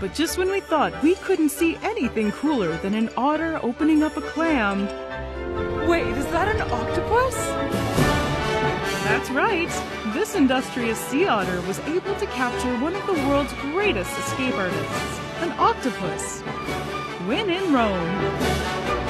But just when we thought we couldn't see anything cooler than an otter opening up a clam... Wait, is that an octopus? That's right! This industrious sea otter was able to capture one of the world's greatest escape artists, an octopus. When in Rome.